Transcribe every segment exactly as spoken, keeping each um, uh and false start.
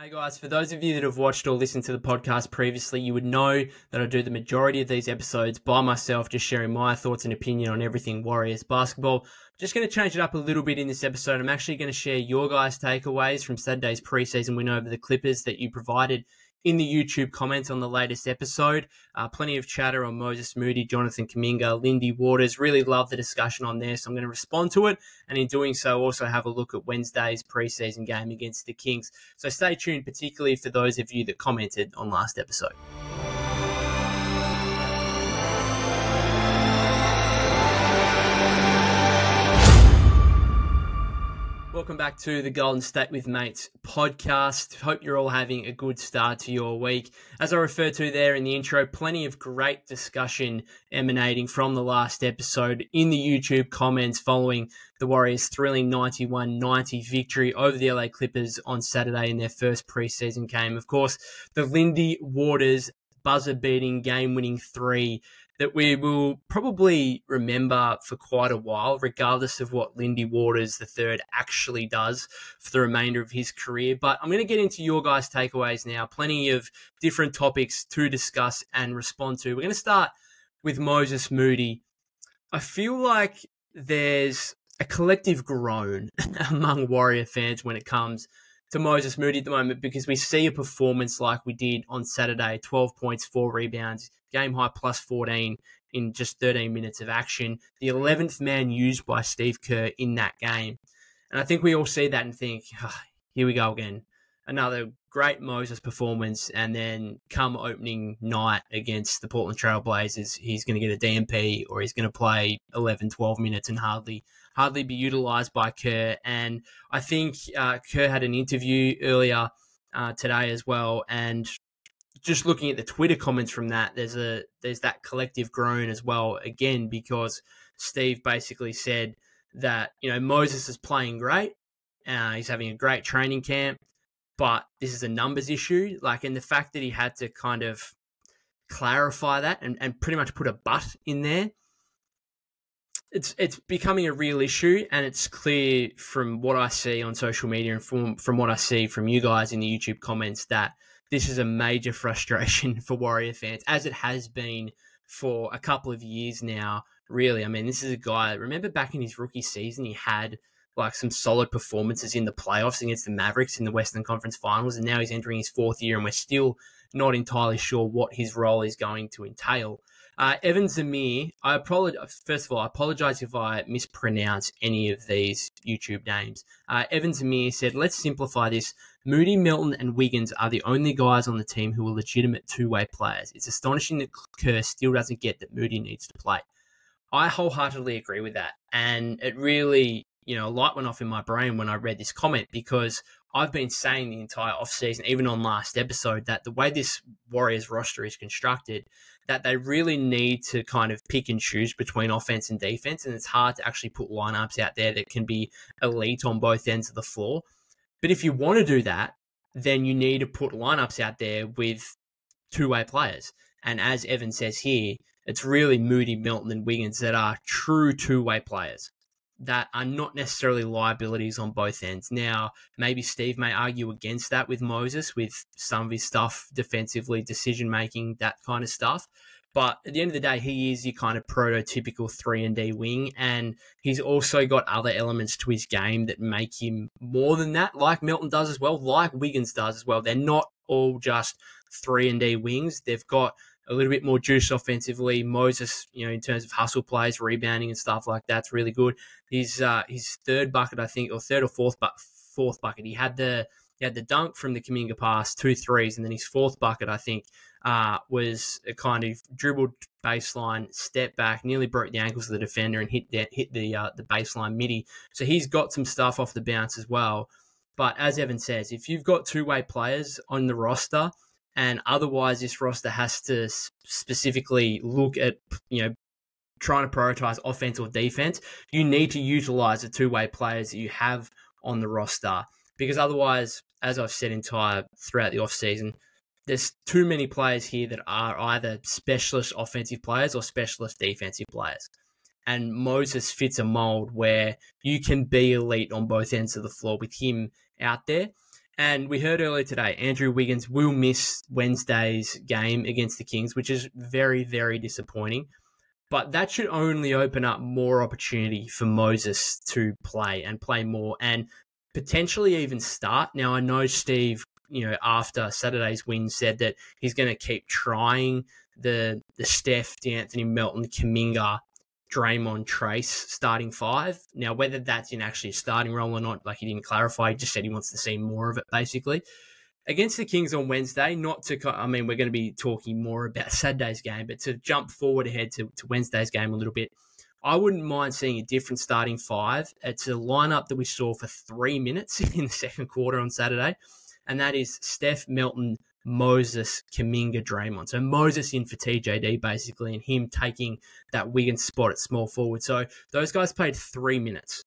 Hey guys, for those of you that have watched or listened to the podcast previously, you would know that I do the majority of these episodes by myself, just sharing my thoughts and opinion on everything Warriors basketball. Just going to change it up a little bit in this episode. I'm actually going to share your guys' takeaways from Saturday's preseason win over the Clippers that you provided in the YouTube comments on the latest episode. Uh, plenty of chatter on Moses Moody, Jonathan Kuminga, Lindy Waters. Really love the discussion on there, so I'm going to respond to it. And in doing so, also have a look at Wednesday's preseason game against the Kings. So stay tuned, particularly for those of you that commented on last episode. Welcome back to the Golden State with Mates podcast. Hope you're all having a good start to your week. As I referred to there in the intro, plenty of great discussion emanating from the last episode in the YouTube comments following the Warriors' thrilling ninety-one ninety victory over the L A Clippers on Saturday in their first preseason game. Of course, the Lindy Waters buzzer-beating, game-winning three that we will probably remember for quite a while, regardless of what Lindy Waters the third actually does for the remainder of his career. But I'm going to get into your guys' takeaways now. Plenty of different topics to discuss and respond to. We're going to start with Moses Moody. I feel like there's a collective groan among Warrior fans when it comes to Moses Moody at the moment, because we see a performance like we did on Saturday, twelve points, four rebounds, game high plus fourteen in just thirteen minutes of action, the eleventh man used by Steve Kerr in that game. And I think we all see that and think, oh, here we go again. Another great Moses performance, and then come opening night against the Portland Trail Blazers, he's going to get a D M P or he's going to play eleven, twelve minutes and hardly hardly be utilised by Kerr. And I think uh, Kerr had an interview earlier uh, today as well, and just looking at the Twitter comments from that, there's a there's that collective groan as well, again, because Steve basically said that, you know, Moses is playing great, uh, he's having a great training camp, but this is a numbers issue. Like, and the fact that he had to kind of clarify that and, and pretty much put a but in there, it's it's becoming a real issue, and it's clear from what I see on social media and from, from what I see from you guys in the YouTube comments that this is a major frustration for Warrior fans, as it has been for a couple of years now, really. I mean, this is a guy, remember back in his rookie season, he had like some solid performances in the playoffs against the Mavericks in the Western Conference Finals, and now he's entering his fourth year and we're still not entirely sure what his role is going to entail. Uh, Evan Zamir, I apologize, first of all, I apologize if I mispronounce any of these YouTube names. Uh, Evan Zamir said, let's simplify this. Moody, Melton, and Wiggins are the only guys on the team who are legitimate two-way players. It's astonishing that Kerr still doesn't get that Moody needs to play. I wholeheartedly agree with that, and it really, you know, a light went off in my brain when I read this comment, because I've been saying the entire offseason, even on last episode, that the way this Warriors roster is constructed, that they really need to kind of pick and choose between offense and defense, and it's hard to actually put lineups out there that can be elite on both ends of the floor. But if you want to do that, then you need to put lineups out there with two-way players. And as Evan says here, it's really Moody, Melton, and Wiggins that are true two-way players that are not necessarily liabilities on both ends. Now, maybe Steve may argue against that with Moses, with some of his stuff defensively, decision-making, that kind of stuff. But at the end of the day, he is your kind of prototypical three and D wing, and he's also got other elements to his game that make him more than that, like Melton does as well, like Wiggins does as well. They're not all just three and D wings. They've got a little bit more juice offensively. Moses, you know, in terms of hustle plays, rebounding and stuff like that's really good. His uh, his third bucket, I think, or third or fourth, but fourth bucket. He had the he had the dunk from the Kuminga pass, two threes, and then his fourth bucket, I think, uh, was a kind of dribbled baseline step back, nearly broke the ankles of the defender and hit the, hit the uh, the baseline midi. So he's got some stuff off the bounce as well. But as Evan says, if you've got two way players on the roster, and otherwise, this roster has to specifically look at, you know, trying to prioritize offense or defense, you need to utilize the two-way players that you have on the roster. Because otherwise, as I've said entire throughout the offseason, there's too many players here that are either specialist offensive players or specialist defensive players. And Moses fits a mold where you can be elite on both ends of the floor with him out there. And we heard earlier today, Andrew Wiggins will miss Wednesday's game against the Kings, which is very, very disappointing. But that should only open up more opportunity for Moses to play and play more and potentially even start. Now, I know Steve, you know, after Saturday's win said that he's going to keep trying the the Steph, De'Anthony Melton, Kuminga, Draymond, Trayce starting five. Now, whether that's in actually a starting role or not, like he didn't clarify, he just said he wants to see more of it, basically. Against the Kings on Wednesday, not to, I mean, we're going to be talking more about Saturday's game, but to jump forward ahead to, to Wednesday's game a little bit, I wouldn't mind seeing a different starting five. It's a lineup that we saw for three minutes in the second quarter on Saturday, and that is Steph, Melton, Moses, Kuminga, Draymond. So Moses in for T J D, basically, and him taking that Wiggins spot at small forward. So those guys played three minutes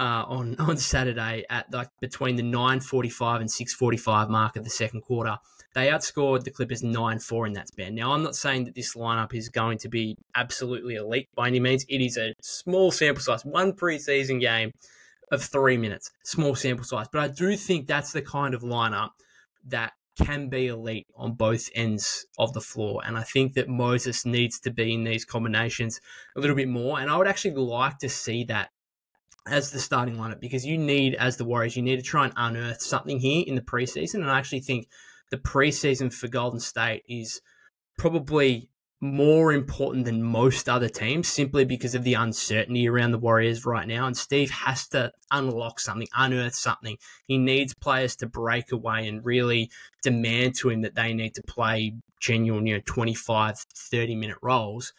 uh, on, on Saturday at like between the nine forty-five and six forty-five mark of the second quarter. They outscored the Clippers nine four in that span. Now, I'm not saying that this lineup is going to be absolutely elite by any means. It is a small sample size, one preseason game of three minutes, small sample size. But I do think that's the kind of lineup that can be elite on both ends of the floor. And I think that Moses needs to be in these combinations a little bit more. And I would actually like to see that as the starting lineup, because you need, as the Warriors, you need to try and unearth something here in the preseason. And I actually think the preseason for Golden State is probably more important than most other teams, simply because of the uncertainty around the Warriors right now. And Steve has to unlock something, unearth something. He needs players to break away and really demand to him that they need to play genuine, you know, twenty-five, thirty-minute roles.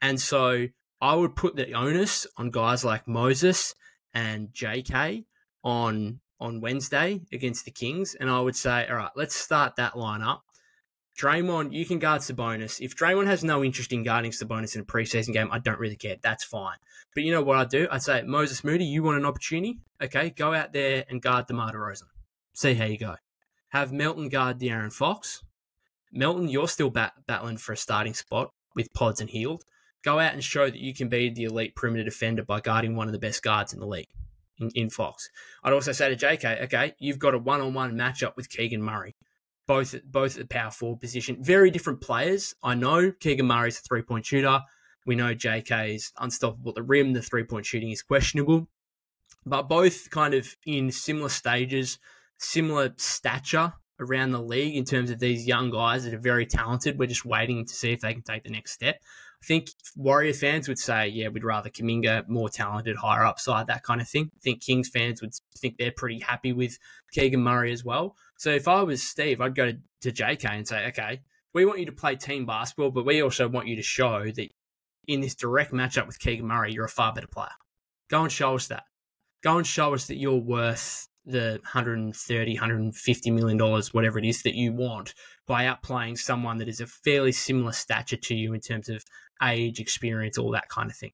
And so I would put the onus on guys like Moses and J K on on Wednesday against the Kings. And I would say, all right, let's start that lineup. Draymond, you can guard Sabonis. If Draymond has no interest in guarding Sabonis in a preseason game, I don't really care. That's fine. But you know what I'd do? I'd say, Moses Moody, you want an opportunity? Okay, go out there and guard DeMar DeRozan. See how you go. Have Melton guard De'Aaron Fox. Melton, you're still bat- battling for a starting spot with Pods and Hield. Go out and show that you can be the elite perimeter defender by guarding one of the best guards in the league, in, in Fox. I'd also say to J K, okay, you've got a one-on-one matchup with Keegan Murray. Both, both at the power forward position. Very different players. I know Keegan Murray's a three-point shooter. We know J K is unstoppable at the rim. The three-point shooting is questionable. But both kind of in similar stages, similar stature around the league in terms of these young guys that are very talented. We're just waiting to see if they can take the next step. I think Warrior fans would say, yeah, we'd rather Kuminga, more talented, higher upside, that kind of thing. I think Kings fans would think they're pretty happy with Keegan Murray as well. So if I was Steve, I'd go to, to J K and say, okay, we want you to play team basketball, but we also want you to show that in this direct matchup with Keegan Murray, you're a far better player. Go and show us that. Go and show us that you're worth the one hundred thirty, one hundred fifty million dollars, whatever it is that you want, by outplaying someone that is a fairly similar stature to you in terms of age, experience, all that kind of thing.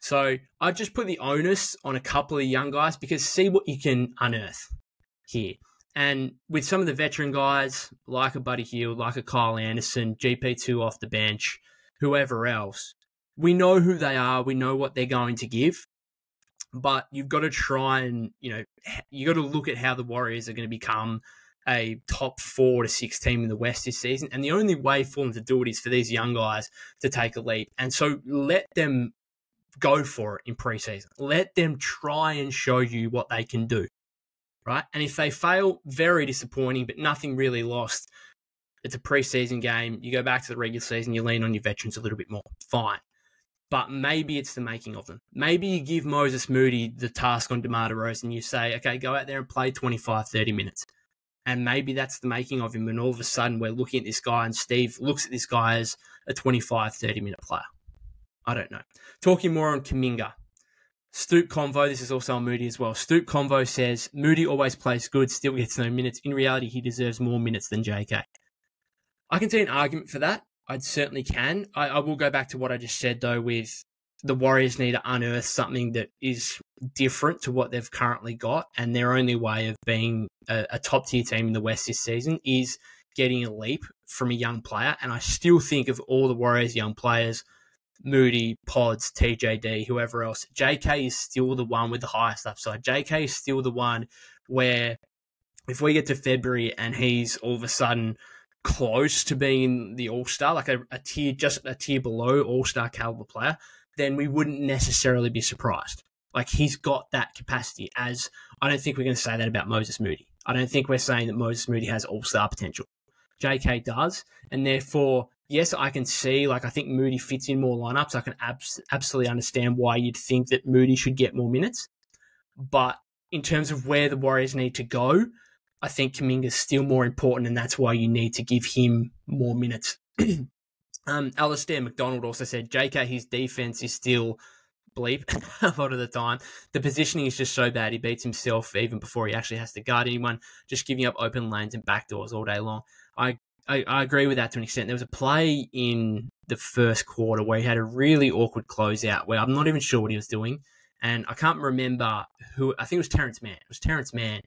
So I'd just put the onus on a couple of young guys, because see what you can unearth here. And with some of the veteran guys, like a Buddy Hield, like a Kyle Anderson, G P two off the bench, whoever else, we know who they are. We know what they're going to give. But you've got to try and, you know, you got to look at how the Warriors are going to become a top four to six team in the West this season. And the only way for them to do it is for these young guys to take a leap. And so let them go for it in preseason. Let them try and show you what they can do. Right? And if they fail, very disappointing, but nothing really lost. It's a preseason game. You go back to the regular season, you lean on your veterans a little bit more. Fine. But maybe it's the making of them. Maybe you give Moses Moody the task on DeMar DeRozan and you say, okay, go out there and play twenty-five, thirty minutes. And maybe that's the making of him. And all of a sudden we're looking at this guy and Steve looks at this guy as a twenty-five, thirty-minute player. I don't know. Talking more on Kuminga. Stoop Convo, this is also on Moody as well. Stoop Convo says, Moody always plays good, still gets no minutes. In reality, he deserves more minutes than J K. I can see an argument for that. I certainly can. I, I will go back to what I just said, though, with the Warriors need to unearth something that is different to what they've currently got, and their only way of being a, a top-tier team in the West this season is getting a leap from a young player. And I still think of all the Warriors' young players, Moody, Pods, T J D, whoever else, J K is still the one with the highest upside. J K is still the one where if we get to February and he's all of a sudden close to being the all-star, like a, a tier, just a tier below all-star caliber player, then we wouldn't necessarily be surprised. Like, he's got that capacity. As I don't think we're going to say that about Moses Moody. I don't think we're saying that Moses Moody has all-star potential. J K does, and therefore, yes, I can see, like, I think Moody fits in more lineups. I can abs absolutely understand why you'd think that Moody should get more minutes. But in terms of where the Warriors need to go, I think Kuminga's still more important, and that's why you need to give him more minutes. um, Alistair McDonald also said, J K, his defense is still bleep a lot of the time. The positioning is just so bad. He beats himself even before he actually has to guard anyone, just giving up open lanes and backdoors all day long. I, I, I agree with that to an extent. There was a play in the first quarter where he had a really awkward closeout where I'm not even sure what he was doing. And I can't remember who, I think it was Terrence Mann. It was Terrence Mann.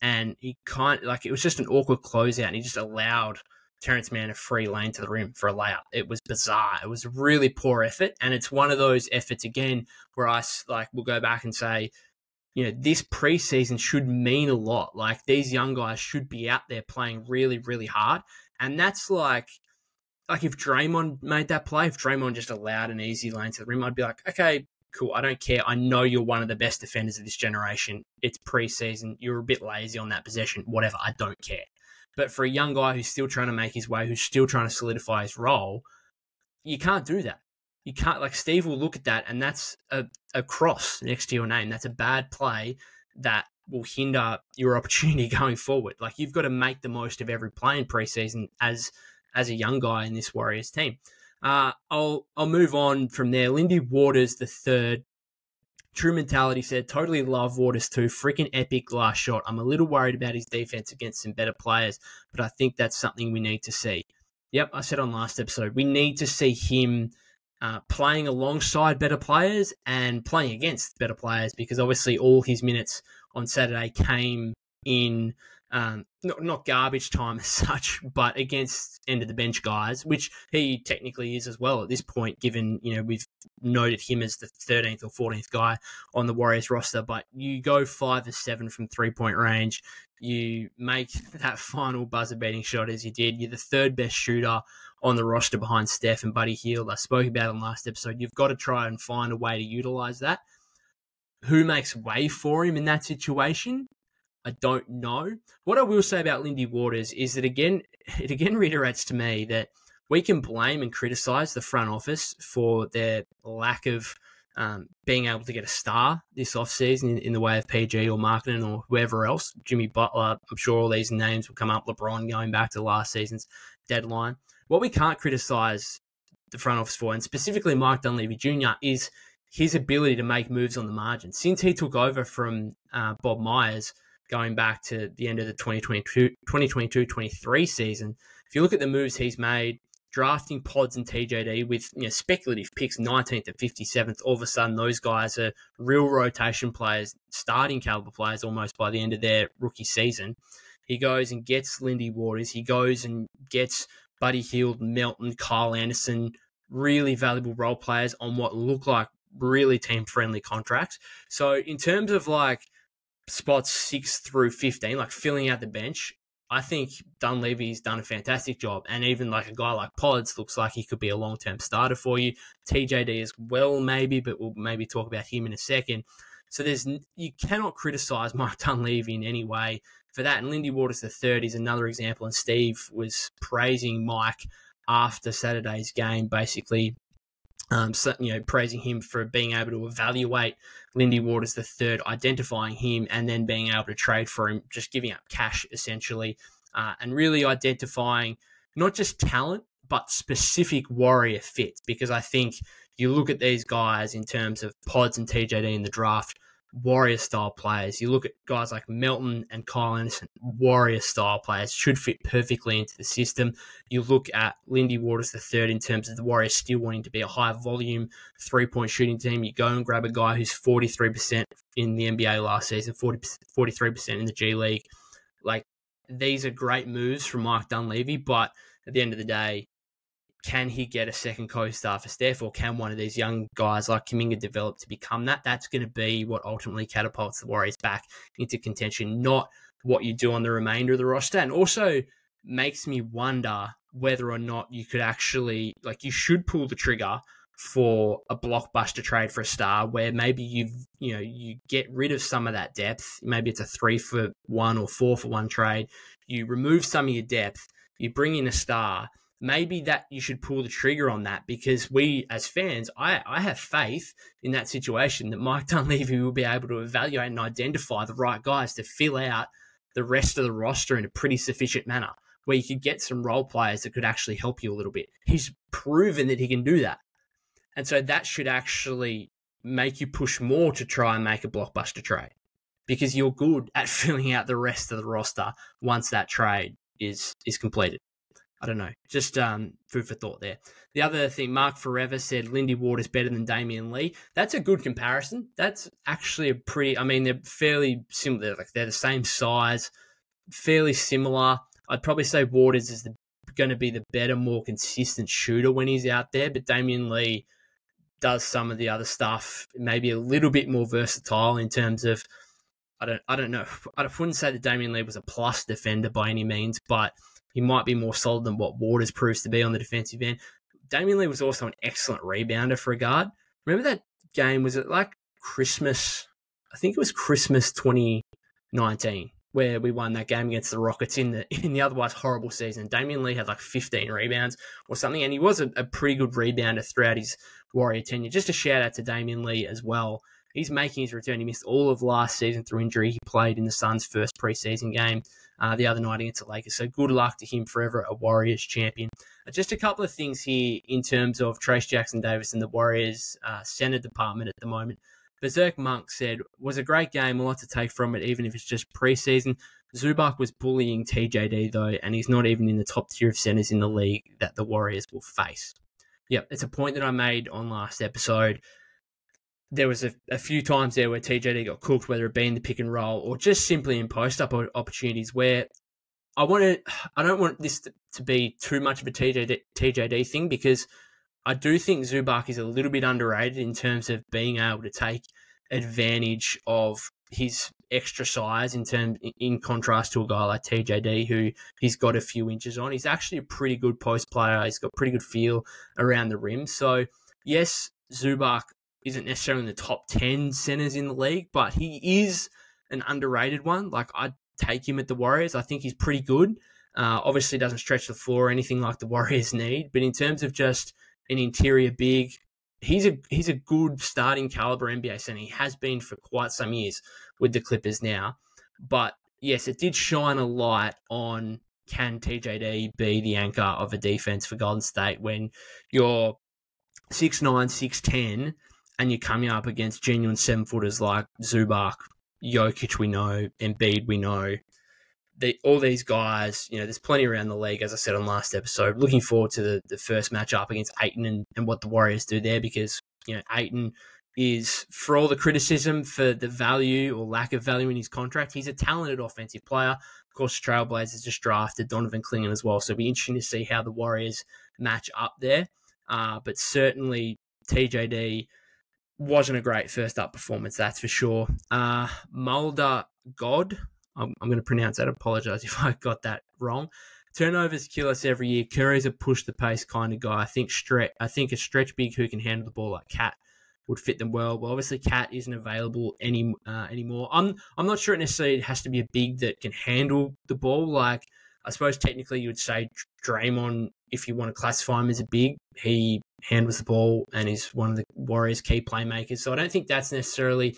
And he kind of, like, it was just an awkward closeout, and he just allowed Terrence Mann a free lane to the rim for a layup. It was bizarre. It was a really poor effort, and it's one of those efforts, again, where I, like, will go back and say, you know, this preseason should mean a lot. Like, these young guys should be out there playing really, really hard, and that's like, like if Draymond made that play, if Draymond just allowed an easy lane to the rim, I'd be like, okay, cool, I don't care. I know you're one of the best defenders of this generation. It's preseason. You're a bit lazy on that possession. Whatever, I don't care. But for a young guy who's still trying to make his way, who's still trying to solidify his role, you can't do that. You can't, like, Steve will look at that, and that's a, a cross next to your name. That's a bad play that will hinder your opportunity going forward. Like, you've got to make the most of every play in preseason as, as a young guy in this Warriors team. Uh, I'll I'll move on from there. Lindy Waters the third, True Mentality, said, totally love Waters too. Freaking epic last shot. I'm a little worried about his defense against some better players, but I think that's something we need to see. Yep, I said on last episode, we need to see him uh, playing alongside better players and playing against better players, because obviously all his minutes on Saturday came in Um, not, not garbage time as such, but against end of the bench guys, which he technically is as well at this point, given, you know, we've noted him as the thirteenth or fourteenth guy on the Warriors roster. But you go five or seven from three point range, you make that final buzzer beating shot as you did. You're the third best shooter on the roster behind Steph and Buddy Hield. I spoke about in last episode. You've got to try and find a way to utilize that. Who makes way for him in that situation? I don't know. What I will say about Lindy Waters is that, again, it again reiterates to me that we can blame and criticize the front office for their lack of um, being able to get a star this offseason in, in the way of P G or marketing or whoever else. Jimmy Butler, I'm sure all these names will come up. LeBron going back to last season's deadline. What we can't criticize the front office for, and specifically Mike Dunleavy Junior, is his ability to make moves on the margin. Since he took over from uh, Bob Myers, going back to the end of the twenty twenty-two twenty twenty-three season, if you look at the moves he's made, drafting Pods and T J D with, you know, speculative picks, nineteenth and fifty-seventh, all of a sudden those guys are real rotation players, starting caliber players almost by the end of their rookie season. He goes and gets Lindy Waters. He goes and gets Buddy Hield, Melton, Kyle Anderson, really valuable role players on what look like really team-friendly contracts. So in terms of, like, spots six through fifteen, like filling out the bench, I think Dunleavy's done a fantastic job. And even like a guy like Pods looks like he could be a long-term starter for you. T J D as well, maybe, but we'll maybe talk about him in a second. So there's, you cannot criticize Mike Dunleavy in any way for that. And Lindy Waters the third is another example. And Steve was praising Mike after Saturday's game, basically, Um, so, you know, praising him for being able to evaluate Lindy Waters the third, identifying him, and then being able to trade for him, just giving up cash essentially, uh, and really identifying not just talent but specific Warrior fits. Because I think you look at these guys in terms of Pods and T J D in the draft, Warrior style players. You look at guys like Melton and Kyle Anderson, Warrior style players, should fit perfectly into the system. You look at Lindy Waters the third in terms of the Warriors still wanting to be a high volume three point shooting team. You go and grab a guy who's forty-three percent in the N B A last season, forty-three percent in the G League. Like, these are great moves from Mike Dunleavy, but at the end of the day, can he get a second co-star for Steph, or can one of these young guys like Kuminga develop to become that? That's going to be what ultimately catapults the Warriors back into contention, not what you do on the remainder of the roster, and also makes me wonder whether or not you could actually, like, you should pull the trigger for a blockbuster trade for a star where maybe you've, you know, you get rid of some of that depth. Maybe it's a three for one or four for one trade. You remove some of your depth, you bring in a star. Maybe that you should pull the trigger on that, because we as fans, I, I have faith in that situation that Mike Dunleavy will be able to evaluate and identify the right guys to fill out the rest of the roster in a pretty sufficient manner, where you could get some role players that could actually help you a little bit. He's proven that he can do that. And so that should actually make you push more to try and make a blockbuster trade, because you're good at filling out the rest of the roster once that trade is is completed. I don't know, just um, food for thought there. The other thing, Mark Forever said Lindy Waters better than Damion Lee. That's a good comparison. That's actually a pretty, I mean, they're fairly similar. Like, they're the same size, fairly similar. I'd probably say Waters is going to be the better, more consistent shooter when he's out there, but Damion Lee does some of the other stuff, maybe a little bit more versatile in terms of, I don't I don't know. I wouldn't say that Damion Lee was a plus defender by any means, but he might be more solid than what Waters proves to be on the defensive end. Damion Lee was also an excellent rebounder for a guard. Remember that game, was it like Christmas? I think it was Christmas twenty nineteen where we won that game against the Rockets in the in the otherwise horrible season. Damion Lee had like fifteen rebounds or something, and he was a, a pretty good rebounder throughout his Warrior tenure. Just a shout-out to Damion Lee as well. He's making his return. He missed all of last season through injury. He played in the Suns' first preseason game uh, the other night against the Lakers. So good luck to him, forever a Warriors champion. Uh, just a couple of things here in terms of Trayce Jackson-Davis and the Warriors' uh, center department at the moment. Berserk Monk said, was a great game, a lot to take from it, even if it's just preseason. Zubac was bullying T J D, though, and he's not even in the top tier of centers in the league that the Warriors will face. Yep, it's a point that I made on last episode. There was a, a few times there where T J D got cooked, whether it be in the pick and roll or just simply in post-up opportunities, where I want to, I don't want this to, to be too much of a T J D, T J D thing, because I do think Zubac is a little bit underrated in terms of being able to take advantage of his extra size in term, in contrast to a guy like T J D, who he's got a few inches on. He's actually a pretty good post player. He's got pretty good feel around the rim. So, yes, Zubac isn't necessarily in the top ten centers in the league, but he is an underrated one. Like, I'd take him at the Warriors. I think he's pretty good. Uh, obviously doesn't stretch the floor or anything like the Warriors need, but in terms of just an interior big, he's a he's a good starting caliber N B A center. He has been for quite some years with the Clippers now. But, yes, it did shine a light on, can T J D be the anchor of a defense for Golden State when you're six nine, six ten, and you're coming up against genuine seven-footers like Zubac, Jokic we know, Embiid we know. They, all these guys, you know, there's plenty around the league, as I said on last episode. Looking forward to the, the first matchup against Ayton and, and what the Warriors do there, because, you know, Ayton is, for all the criticism for the value or lack of value in his contract, he's a talented offensive player. Of course, Trailblazers just drafted Donovan Clingan as well, so it'll be interesting to see how the Warriors match up there. Uh, but certainly T J D wasn't a great first-up performance, that's for sure. Uh, Mulder God... I'm going to pronounce that. I apologize if I got that wrong. Turnovers kill us every year. Curry's a push-the-pace kind of guy. I think stretch, I think a stretch big who can handle the ball like Cat would fit them well. Well, obviously, Cat isn't available any uh, anymore. I'm I'm not sure it necessarily has to be a big that can handle the ball. Like, I suppose technically you would say Draymond, if you want to classify him as a big, he handles the ball and is one of the Warriors' key playmakers. So I don't think that's necessarily...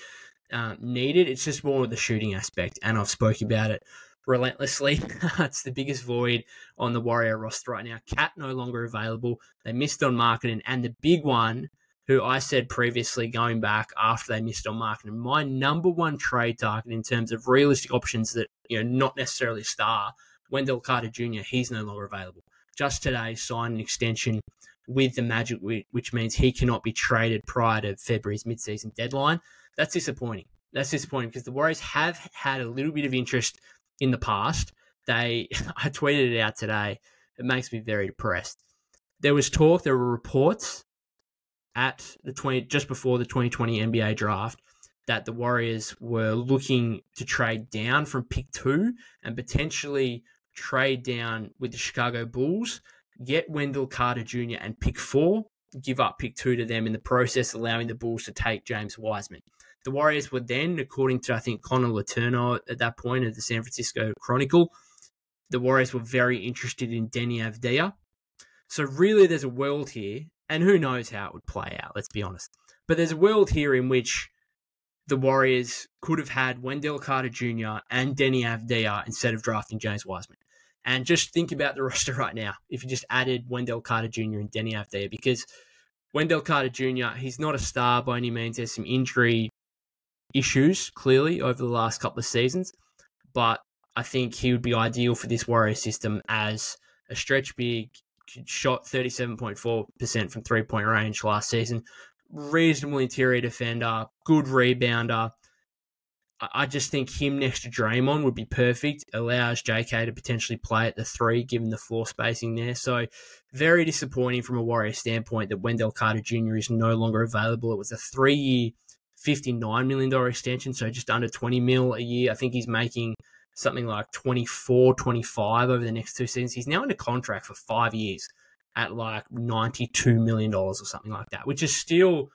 Um, needed. It's just more of the shooting aspect, and I've spoken about it relentlessly. It's the biggest void on the Warrior roster right now. Cat no longer available. They missed on marketing, and the big one, who I said previously, going back after they missed on marketing, my number one trade target in terms of realistic options that, you know, not necessarily star, Wendell Carter Junior He's no longer available. Just today, signed an extension with the Magic, which means he cannot be traded prior to February's midseason deadline. That's disappointing. That's disappointing because the Warriors have had a little bit of interest in the past. They, I tweeted it out today. It makes me very depressed. There was talk, there were reports at the twenty, just before the twenty twenty N B A draft that the Warriors were looking to trade down from pick two and potentially trade down with the Chicago Bulls, get Wendell Carter Junior and pick four, give up pick two to them in the process, allowing the Bulls to take James Wiseman. The Warriors were then, according to, I think, Connor Letourneau at that point of the San Francisco Chronicle, the Warriors were very interested in Deni Avdija. So really there's a world here, and who knows how it would play out, let's be honest. But there's a world here in which the Warriors could have had Wendell Carter Junior and Deni Avdija instead of drafting James Wiseman. And just think about the roster right now, if you just added Wendell Carter Junior and Deni Avdija, because Wendell Carter Junior, he's not a star by any means. There's some injury issues, clearly, over the last couple of seasons. But I think he would be ideal for this Warrior system as a stretch big, shot thirty-seven point four percent from three-point range last season, reasonable interior defender, good rebounder. I just think him next to Draymond would be perfect. Allows J K to potentially play at the three, given the floor spacing there. So very disappointing from a Warrior standpoint that Wendell Carter Junior is no longer available. It was a three-year, fifty-nine million dollars extension, so just under twenty mil a year. I think he's making something like twenty-four, twenty-five over the next two seasons. He's now under contract for five years at like ninety-two million dollars or something like that, which is still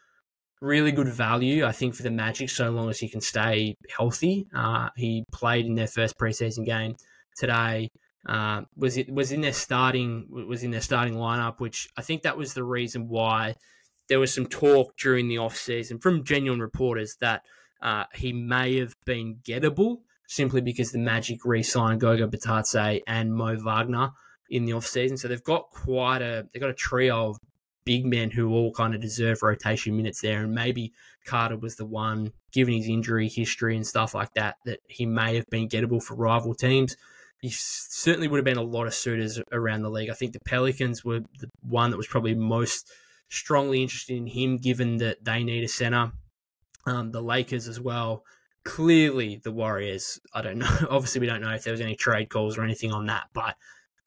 really good value, I think, for the Magic, so long as he can stay healthy. Uh, he played in their first preseason game today. Uh, was it was in their starting was in their starting lineup, which I think that was the reason why there was some talk during the off season from genuine reporters that uh, he may have been gettable, simply because the Magic re-signed Goga Bitadze and Mo Wagner in the off season. So they've got quite a they've got a trio of big men who all kind of deserve rotation minutes there, and maybe Carter was the one, given his injury history and stuff like that, that he may have been gettable for rival teams. He certainly would have been a lot of suitors around the league. I think the Pelicans were the one that was probably most strongly interested in him, given that they need a center. Um, the Lakers as well. Clearly the Warriors, I don't know. Obviously we don't know if there was any trade calls or anything on that, but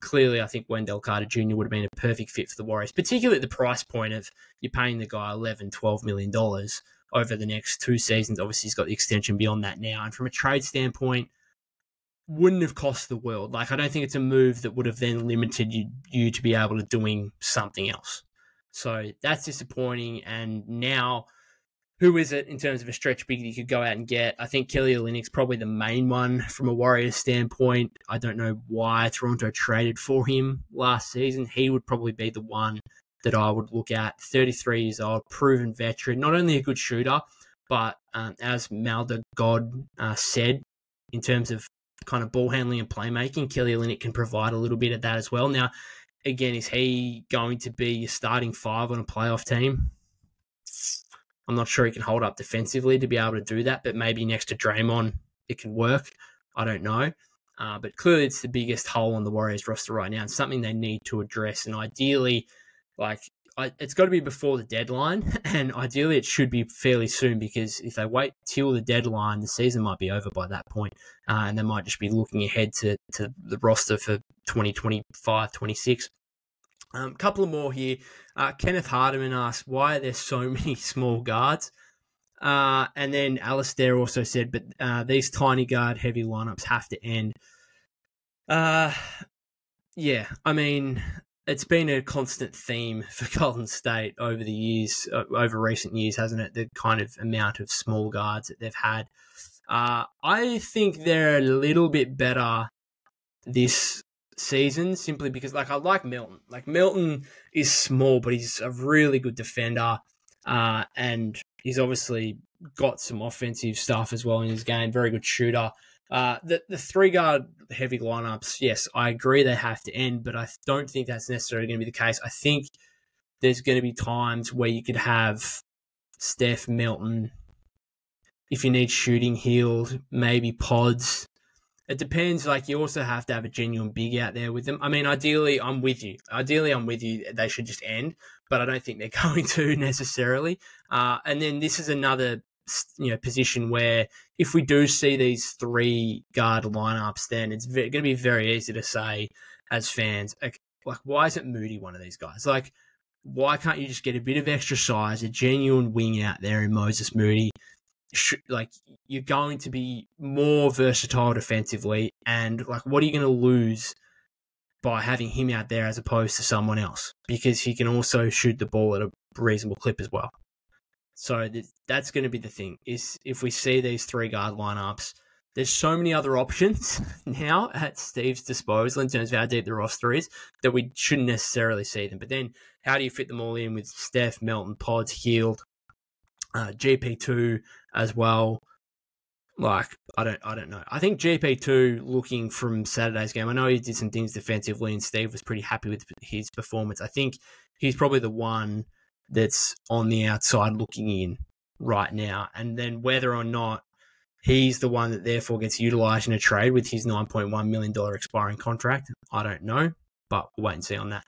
clearly, I think Wendell Carter Junior would have been a perfect fit for the Warriors, particularly at the price point of you're paying the guy eleven, twelve million dollars over the next two seasons. Obviously, he's got the extension beyond that now. And from a trade standpoint, wouldn't have cost the world. Like, I don't think it's a move that would have then limited you, you to be able to doing something else. So that's disappointing. And now, who is it in terms of a stretch big that you could go out and get? I think Kelly Olynyk's probably the main one from a Warriors standpoint. I don't know why Toronto traded for him last season. He would probably be the one that I would look at. thirty-three years old, proven veteran, not only a good shooter, but um, as Malda God uh, said, in terms of kind of ball handling and playmaking, Kelly Olynyk can provide a little bit of that as well. Now, again, is he going to be your starting five on a playoff team? I'm not sure he can hold up defensively to be able to do that, but maybe next to Draymond it can work. I don't know. Uh, but clearly it's the biggest hole on the Warriors roster right now and something they need to address. And ideally, like I, it's got to be before the deadline, and ideally it should be fairly soon, because if they wait till the deadline, the season might be over by that point, uh, and they might just be looking ahead to, to the roster for twenty twenty-five, twenty-six. A um, couple of more here. Uh, Kenneth Hardiman asked, why are there so many small guards? Uh, and then Alistair also said, but uh, these tiny guard heavy lineups have to end. Uh, yeah, I mean, it's been a constant theme for Golden State over the years, uh, over recent years, hasn't it? The kind of amount of small guards that they've had. Uh, I think they're a little bit better this season, simply because, like, I like Melton. Like, Melton is small, but he's a really good defender, uh, and he's obviously got some offensive stuff as well in his game. Very good shooter. Uh, the the three guard heavy lineups, yes, I agree they have to end, but I don't think that's necessarily going to be the case. I think there's going to be times where you could have Steph, Melton, if you need shooting, Hield, maybe Pods. It depends. Like, you also have to have a genuine big out there with them. I mean, ideally, I'm with you. Ideally, I'm with you. They should just end, but I don't think they're going to necessarily. Uh, and then this is another, you know, position where if we do see these three guard lineups, then it's going to be very easy to say as fans, okay, like, why isn't Moody one of these guys? Like, why can't you just get a bit of extra size, a genuine wing out there in Moses Moody? sh- like you're going to be more versatile defensively, and like what are you going to lose by having him out there as opposed to someone else, because he can also shoot the ball at a reasonable clip as well. So th- that's going to be the thing, is if we see these three guard lineups, there's so many other options now at Steve's disposal in terms of how deep the roster is that we shouldn't necessarily see them. But then how do you fit them all in with Steph, Melton, Pods, Hield, uh, G P two as well? Like, I don't I don't know. I think G P two, looking from Saturday's game, I know he did some things defensively and Steve was pretty happy with his performance. I think he's probably the one that's on the outside looking in right now. And then whether or not he's the one that therefore gets utilised in a trade with his nine point one million dollars expiring contract, I don't know, but we'll wait and see on that.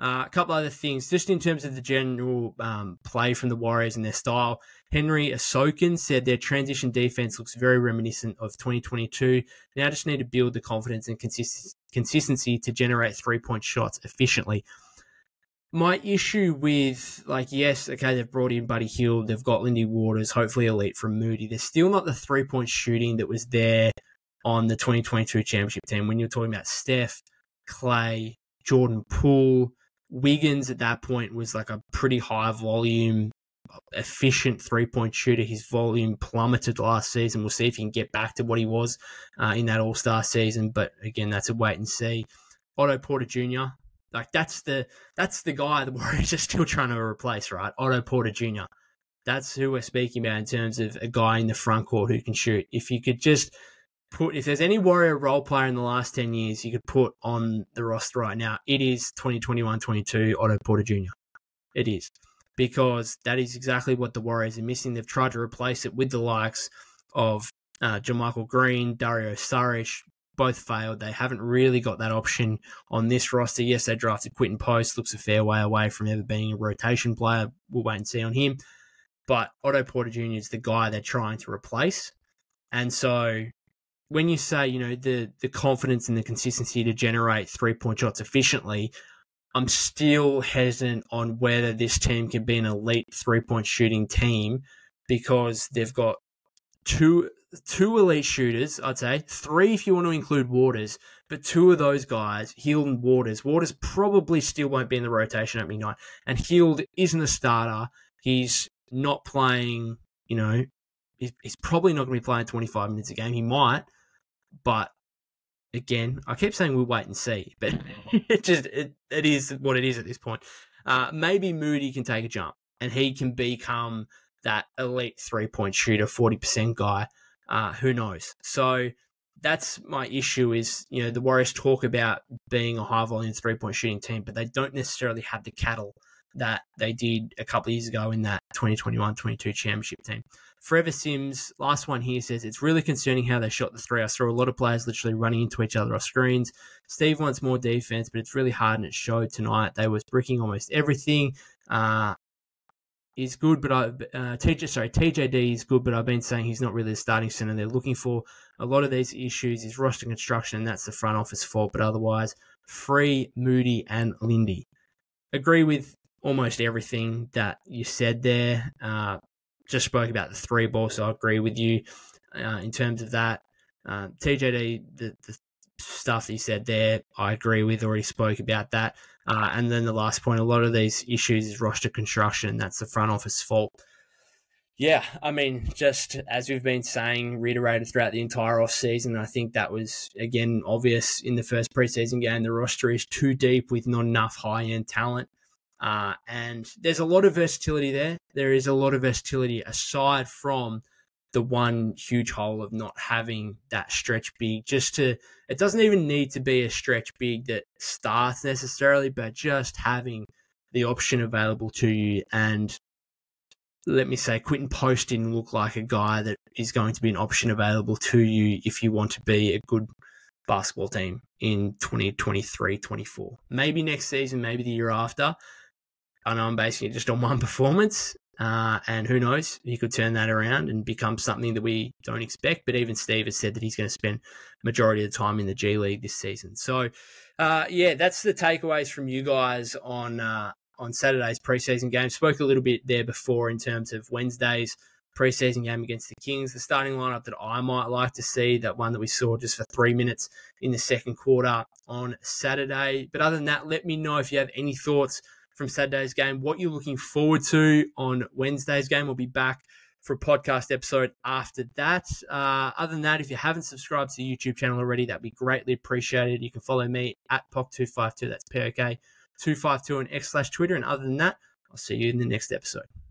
Uh, a couple other things, just in terms of the general um, play from the Warriors and their style. Henry Asokin said their transition defense looks very reminiscent of twenty twenty-two. Now just need to build the confidence and consist- consistency to generate three-point shots efficiently. My issue with, like, yes, okay, they've brought in Buddy Hield, they've got Lindy Waters, hopefully elite from Moody. There's still not the three-point shooting that was there on the twenty twenty-two championship team when you're talking about Steph, Clay, Jordan Poole. Wiggins at that point was like a pretty high-volume, efficient three-point shooter. His volume plummeted last season. We'll see if he can get back to what he was uh, in that All-Star season, but, again, that's a wait and see. Otto Porter Junior, Like, that's the that's the guy the Warriors are still trying to replace, right? Otto Porter Junior That's who we're speaking about in terms of a guy in the front court who can shoot. If you could just put, if there's any Warrior role player in the last ten years you could put on the roster right now, it is twenty twenty-one twenty-two Otto Porter Junior It is. Because that is exactly what the Warriors are missing. They've tried to replace it with the likes of uh, JaMychal Green, Dario Saric. Both failed. They haven't really got that option on this roster. Yes, they drafted Quinton Post. Looks a fair way away from ever being a rotation player. We'll wait and see on him. But Otto Porter Junior is the guy they're trying to replace. And so when you say, you know, the the confidence and the consistency to generate three-point shots efficiently, I'm still hesitant on whether this team can be an elite three-point shooting team, because they've got two... Two elite shooters, I'd say. Three if you want to include Waters. But two of those guys, Hield and Waters. Waters probably still won't be in the rotation opening night. And Hield isn't a starter. He's not playing, you know, he's, he's probably not going to be playing twenty-five minutes a game. He might. But, again, I keep saying we'll wait and see. But it just it, it is what it is at this point. Uh, maybe Moody can take a jump. And he can become that elite three-point shooter, forty percent guy. Uh, who knows? So that's my issue is, you know, the Warriors talk about being a high-volume three-point shooting team, but they don't necessarily have the cattle that they did a couple of years ago in that twenty twenty-one twenty-two championship team. Forever Sims, last one here, says, it's really concerning how they shot the three. I saw a lot of players literally running into each other off screens. Steve wants more defense, but it's really hard, and it showed tonight. They was bricking almost everything. Uh Is good, but I uh, T J. Sorry, T J D is good, but I've been saying he's not really the starting center they're looking for. A lot of these issues is roster construction, and that's the front office fault. But otherwise, Free, Moody, and Lindy. Agree with almost everything that you said there. Uh, just spoke about the three ball, so I agree with you uh, in terms of that. Uh, T J D, the, the stuff that you said there, I agree with. Already spoke about that. Uh, and then the last point, a lot of these issues is roster construction. That's the front office fault. Yeah, I mean, just as we've been saying, reiterated throughout the entire offseason, I think that was, again, obvious in the first preseason game. The roster is too deep with not enough high-end talent. Uh, and there's a lot of versatility there. There is a lot of versatility aside from the one huge hole of not having that stretch big just to, it doesn't even need to be a stretch big that starts necessarily, but just having the option available to you. And let me say, Quinton Post didn't look like a guy that is going to be an option available to you if you want to be a good basketball team in twenty twenty-three twenty-four. Maybe next season, maybe the year after. I know I'm basing it just on one performance. Uh, and who knows, he could turn that around and become something that we don't expect. But even Steve has said that he's going to spend majority of the time in the G League this season. So, uh, yeah, that's the takeaways from you guys on uh, on Saturday's preseason game. Spoke a little bit there before in terms of Wednesday's preseason game against the Kings. The starting lineup that I might like to see, that one that we saw just for three minutes in the second quarter on Saturday. But other than that, let me know if you have any thoughts from Saturday's game, what you're looking forward to on Wednesday's game. We'll be back for a podcast episode after that. Uh, other than that, if you haven't subscribed to the YouTube channel already, that'd be greatly appreciated. You can follow me at P O C two five two. That's P O K two five two on X slash Twitter. And other than that, I'll see you in the next episode.